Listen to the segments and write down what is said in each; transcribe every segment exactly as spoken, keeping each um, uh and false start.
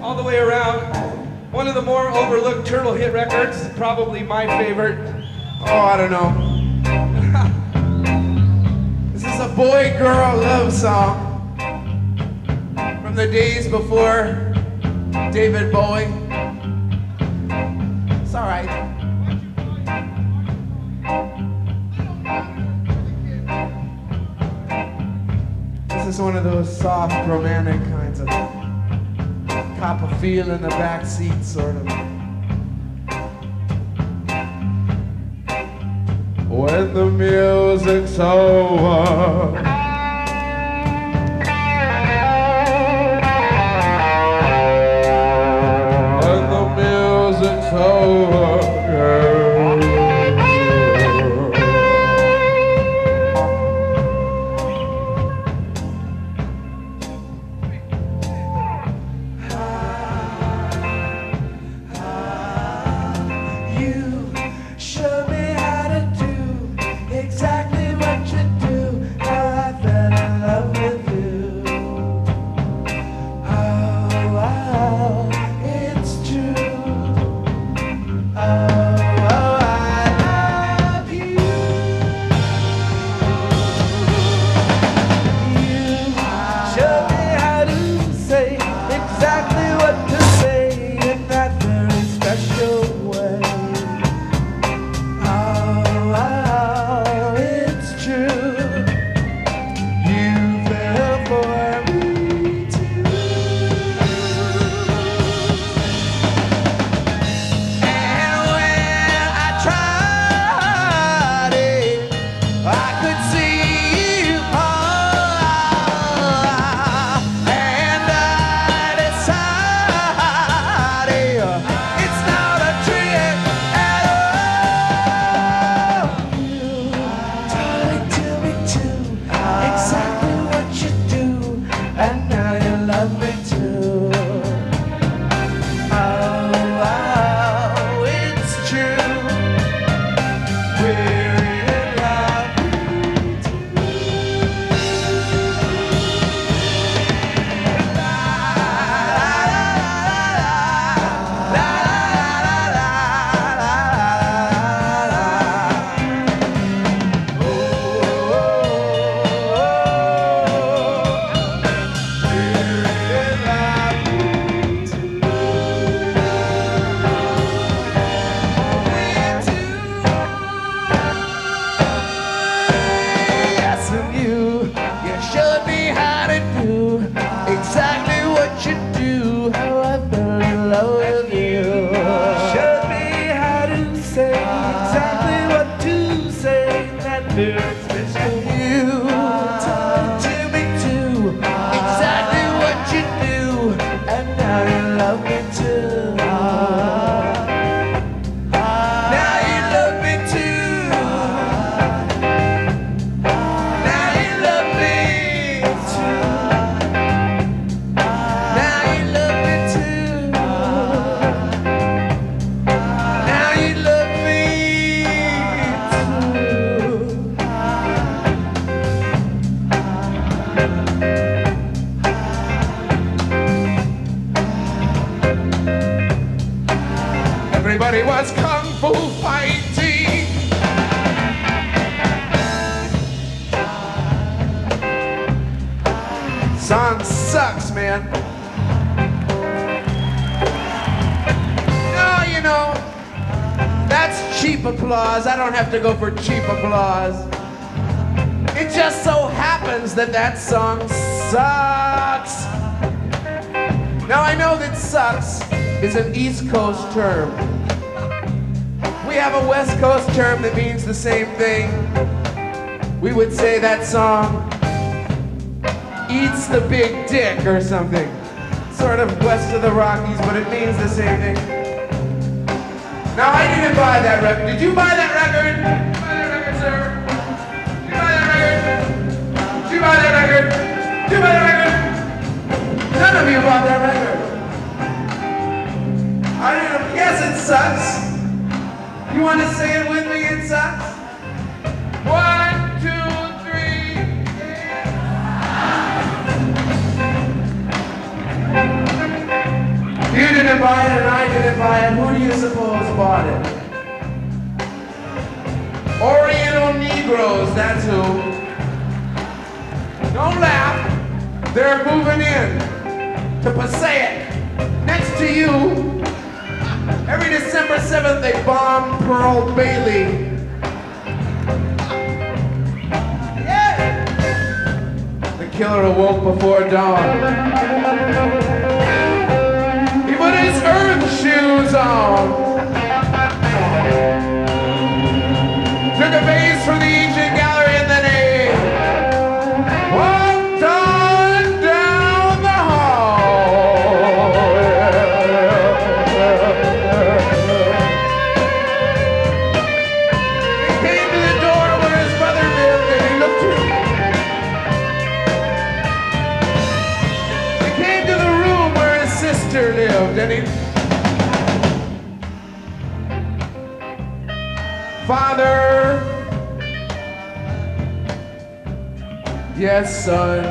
all the way around. One of the more overlooked Turtle hit records, probably my favorite. Oh, I don't know. This is a boy-girl love song from the days before David Bowie. It's all right. This is one of those soft, romantic kinds of cop a feel in the back seat sort of. When the music's over, when the music's over, everybody was kung fu fighting. Song sucks, man. No, you know, that's cheap applause. I don't have to go for cheap applause. It just so happens that that song sucks. Now I know that sucks is an East Coast term. We have a West Coast term that means the same thing. We would say that song eats the big dick or something. Sort of west of the Rockies, but it means the same thing. Now, I didn't buy that record. Did you buy that record? Did you buy that record, sir? Did you buy that record? Did you buy that record? Did you buy that record? None of you bought that record. I didn't, yes, it sucks. You want to say it with me, it sucks? One, two, three, yeah. did it by it and I did it by it. Who do you suppose bought it? Oriental Negroes, that's who. Don't laugh. They're moving in to Passaic. Next to you, every December seventh they bomb Pearl Bailey. Killer awoke before dawn. He put his earth shoes on. Took a vase from the ancient gallery and then he walked on down the hall. He came to the door where his brother lived and he looked through. Lived and he... Father, yes, son.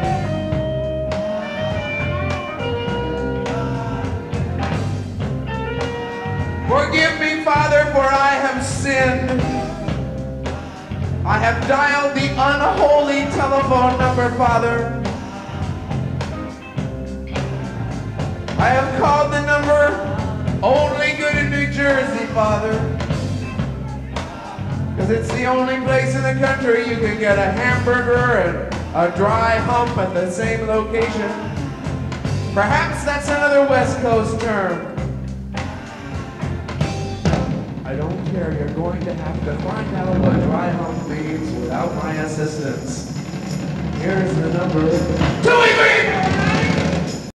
Forgive me, Father, for I have sinned. I have dialed the unholy telephone number, Father. I have called the number only good in New Jersey, Father, because it's the only place in the country you can get a hamburger and a dry hump at the same location. Perhaps that's another West Coast term. I don't care, you're going to have to find out what dry hump means without my assistance. Here's the number. Two E V!